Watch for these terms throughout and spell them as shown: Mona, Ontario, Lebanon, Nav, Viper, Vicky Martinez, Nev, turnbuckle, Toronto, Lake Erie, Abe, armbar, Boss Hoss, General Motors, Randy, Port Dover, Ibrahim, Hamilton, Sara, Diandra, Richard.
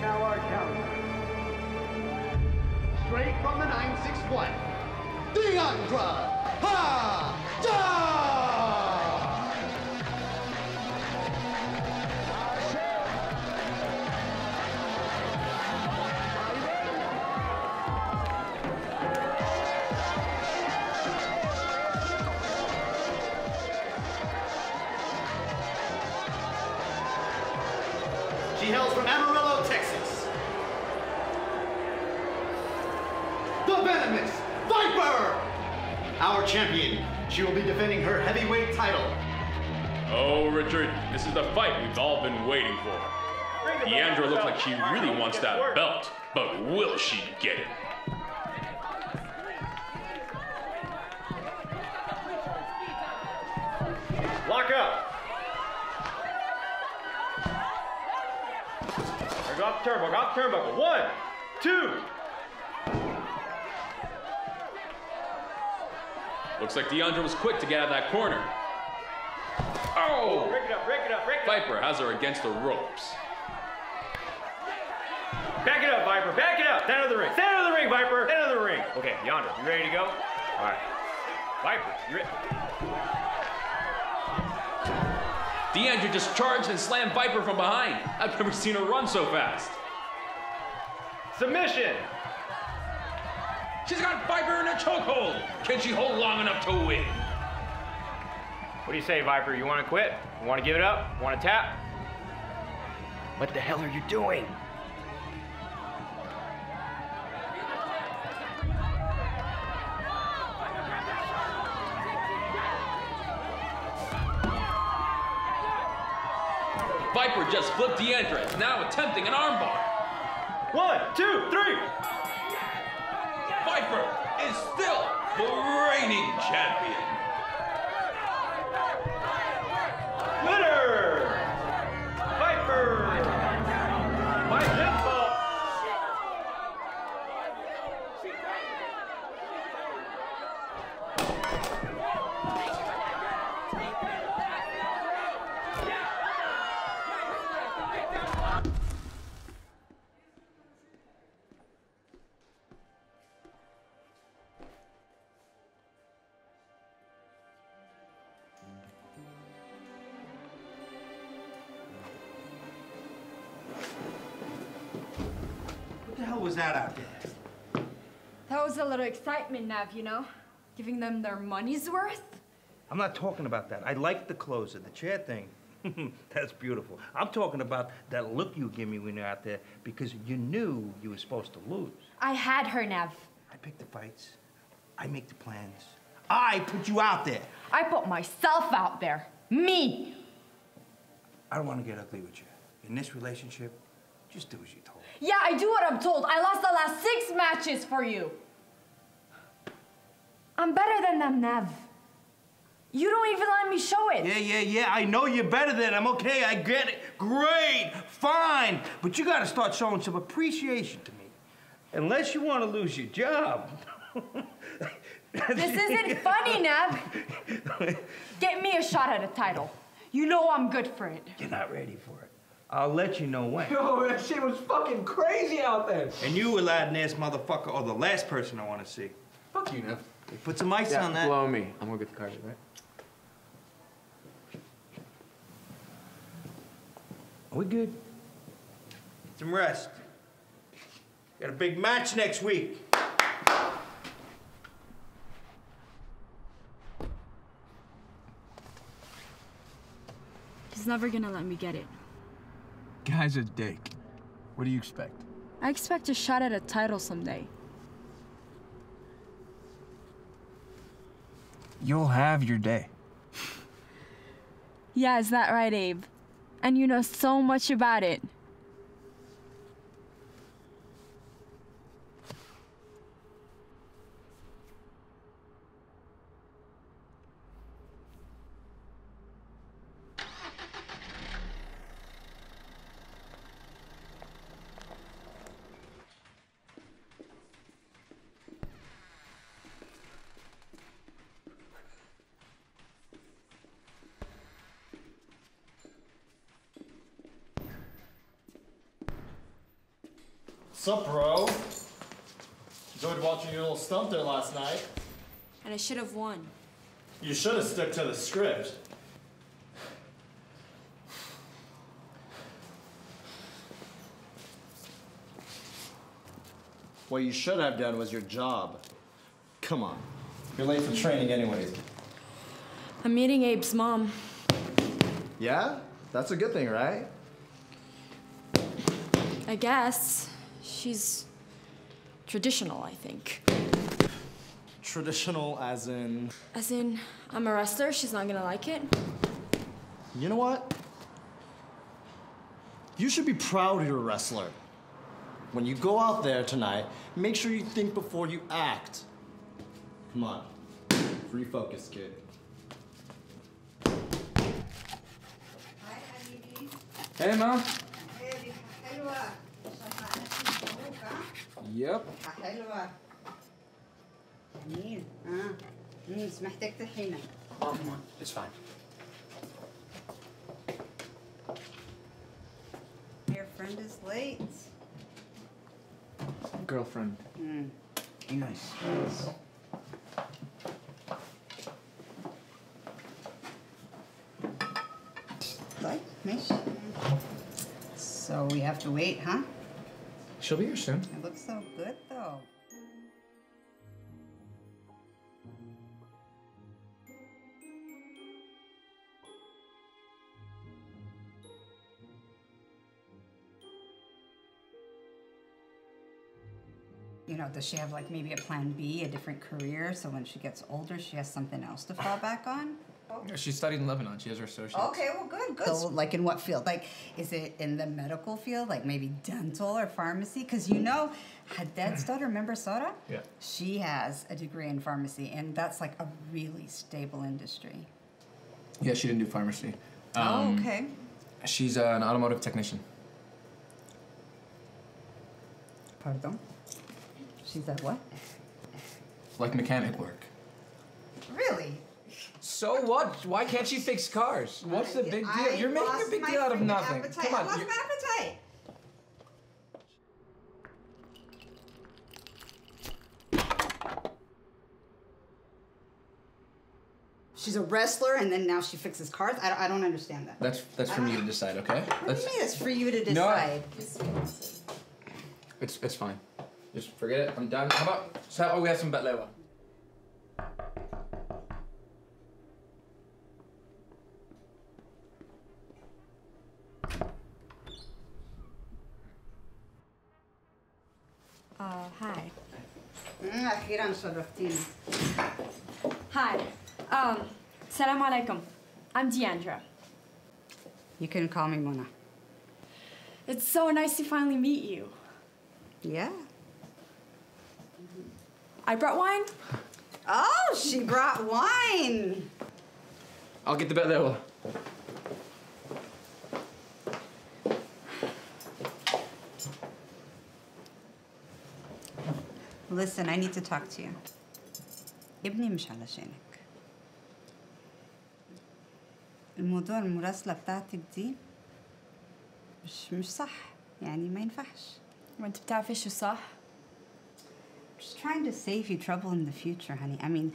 check out our calendar. Straight from the 961, Diandra! Ha! Viper! Our champion. She will be defending her heavyweight title. Oh, Richard, this is the fight we've all been waiting for. Diandra looks like she really wants that belt, but will she get it? Lock up. Go off the turnbuckle, off the turnbuckle. 1, 2. Looks like Diandra was quick to get out of that corner. Oh! Break it up, break it up, break it up. Viper has her against the ropes. Back it up, Viper, back it up. Stand out of the ring, stand out of the ring, Viper. Stand out of the ring. Okay, Diandra, you ready to go? All right. Viper, you ready? Diandra just charged and slammed Viper from behind. I've never seen her run so fast. Submission! She's got Viper in a chokehold. Can she hold long enough to win? What do you say, Viper? You want to quit? You want to give it up? Want to tap? What the hell are you doing? Viper just flipped Diandra, now attempting an armbar. 1, 2, 3. Viper is still the reigning champion. Winner! Viper! By default. That out there? That was a little excitement, Nav, you know? Giving them their money's worth? I'm not talking about that. I like the clothes and the chair thing. That's beautiful. I'm talking about that look you give me when you're out there because you knew you were supposed to lose. I had her, Nav. I pick the fights. I make the plans. I put you out there. I put myself out there. Me. I don't want to get ugly with you. In this relationship, just do as you told. Yeah, I do what I'm told. I lost the last 6 matches for you. I'm better than them, Nav. You don't even let me show it. Yeah, I know you're better than them. Okay, I get it. Great, fine. But you gotta start showing some appreciation to me. Unless you wanna lose your job. This isn't funny, Nav. Get me a shot at a title. You know I'm good for it. You're not ready for it. I'll let you know when. Yo, that shit was fucking crazy out there. And you were Latin-ass motherfucker or the last person I want to see. Fuck you, Nev. Hey, put some ice on that. Blow me. I'm gonna get the carpet, right? Are we good? Get some rest. Got a big match next week. He's never gonna let me get it. Guy's a dick. What do you expect? I expect a shot at a title someday. You'll have your day. Yeah, is that right, Abe? And you know so much about it. Sup, bro? Enjoyed watching your little stump there last night. And I should have won. You should have stuck to the script. What you should have done was your job. Come on. You're late for training anyways. I'm meeting Abe's mom. Yeah? That's a good thing, right? I guess. She's traditional, I think. Traditional as in? As in, I'm a wrestler, she's not gonna like it. You know what? You should be proud you're a wrestler. When you go out there tonight, make sure you think before you act. Come on, refocus, kid. Hey, Mom. Yep. It's fine. Your friend is late. Girlfriend. Mm. Nice. Yes. Like, nice. So we have to wait, huh? She'll be here soon. It looks so good, though. You know, does she have like maybe a plan B, a different career, so when she gets older, she has something else to fall back on? Oh. She studied in Lebanon. She has her associates. Okay, well, good, good. So, like, in what field? Like, is it in the medical field, like maybe dental or pharmacy? Because you know, Haddad's daughter, remember Sara? Yeah. She has a degree in pharmacy, and that's like a really stable industry. Yeah, she didn't do pharmacy. Oh, okay. She's an automotive technician. Pardon? She's at what? Like mechanic work. Really? So what? Why can't she fix cars? What's the big deal? You're making a big deal out of nothing. Appetite. Come on. I lost my appetite. She's a wrestler, and then now she fixes cars? I don't understand that. That's for me to decide, okay? What do you mean it's for you to decide? No. It's fine. Just forget it. I'm done. How about? So we have some betlewa. Hi. Hi. Salam alaikum. I'm Diandra. You can call me Mona. It's so nice to finally meet you. Yeah. I brought wine. Oh, she brought wine. I'll get the betlewa. Listen, I need to talk to you. ابني مش علشانك. الموضوع المراسلة بتاعتك دي مش صح، يعني ما ينفعش. وانت بتعرفي شو صح؟ Just trying to save you trouble in the future, honey. I mean,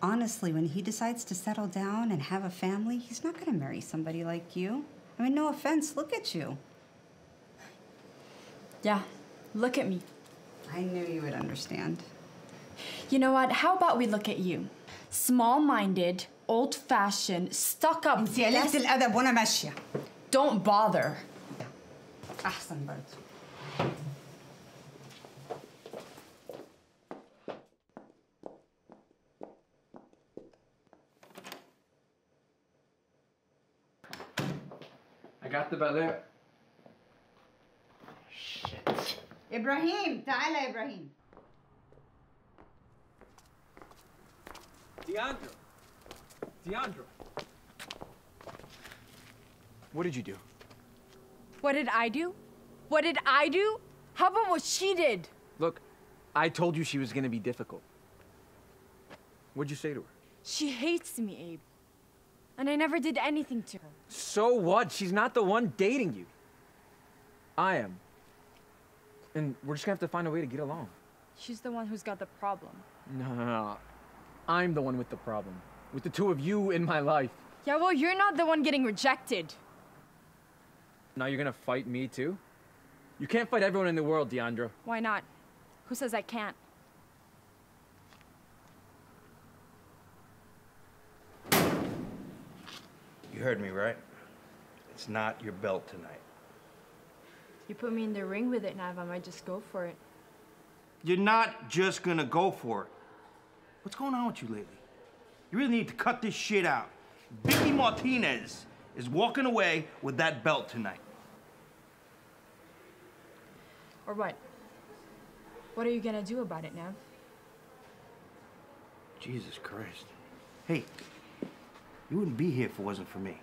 honestly, when he decides to settle down and have a family, he's not gonna marry somebody like you. I mean, no offense, look at you. Yeah, look at me. I knew you would understand. You know what, how about we look at you? Small-minded, old-fashioned, stuck-up... Don't bother. Ahsan bardo. I got the butler. Shit. Ibrahim, تعالى Ibrahim. Diandra. What did you do? What did I do? What did I do? How about what she did? Look, I told you she was gonna be difficult. What'd you say to her? She hates me, Abe. And I never did anything to her. So what? She's not the one dating you. I am. And we're just gonna have to find a way to get along. She's the one who's got the problem. No. I'm the one with the problem. With the two of you in my life. Yeah, well, you're not the one getting rejected. Now you're gonna fight me too? You can't fight everyone in the world, Diandra. Why not? Who says I can't? You heard me, right? It's not your belt tonight. You put me in the ring with it, Nav, I might just go for it. You're not just gonna go for it. What's going on with you lately? You really need to cut this shit out. Vicky Martinez is walking away with that belt tonight. Or what? What are you gonna do about it, Nav? Jesus Christ. Hey, you wouldn't be here if it wasn't for me.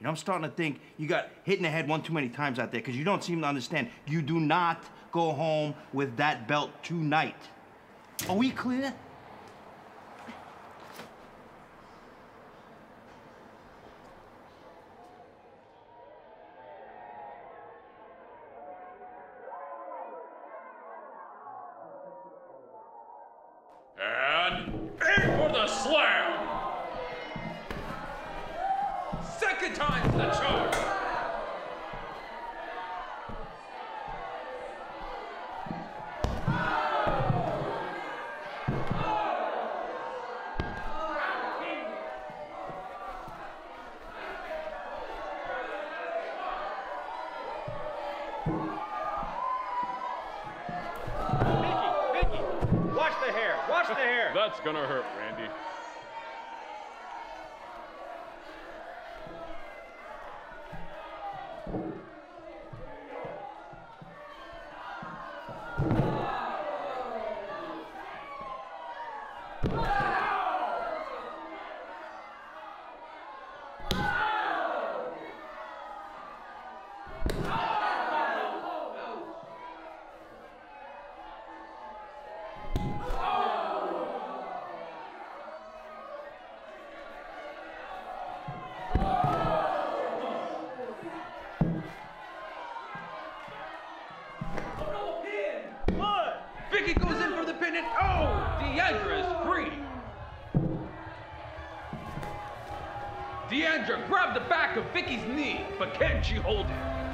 You know, I'm starting to think you got hit in the head one too many times out there because you don't seem to understand. You do not go home with that belt tonight. Are we clear? And aim for the slam! Second time's the charm! That's gonna hurt, Randy. Diandra grabbed the back of Vicky's knee, but can't she hold it?